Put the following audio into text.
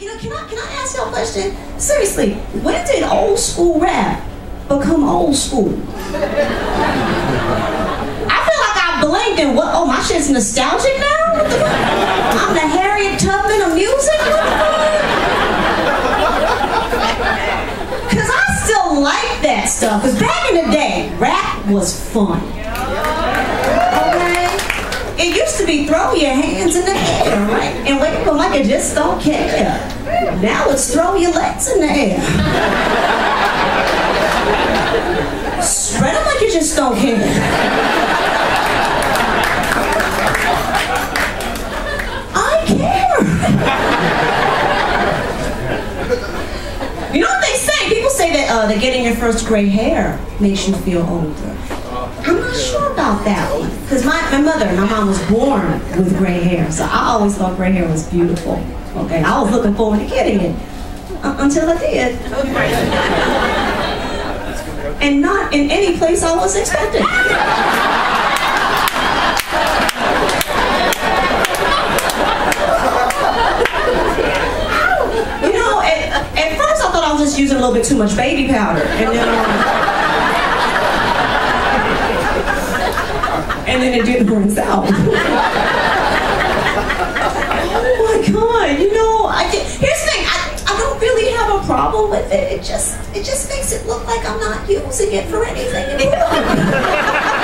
You know, can I ask y'all a question? Seriously, when did old school rap become old school? I feel like I blinked and what? Oh, my shit's nostalgic now. What the fuck? I'm the Harriet Tubman of music. What the fuck? Cause I still like that stuff. Cause back in the day, rap was fun. It used to be throw your hands in the air, right? And wake up like I just don't care. Now it's throw your legs in the air. Spread them like you just don't care. I care. You know what they say? People say that getting your first gray hair makes you feel older. I'm not sure about that one, because my mom was born with gray hair, so I always thought gray hair was beautiful. Okay, I was looking forward to getting it until I did, and not in any place I was expecting. You know, at first I thought I was just using a little bit too much baby powder, and then. And then it didn't burn out. Oh my God, you know, here's the thing, I don't really have a problem with it. It just makes it look like I'm not using it for anything at all.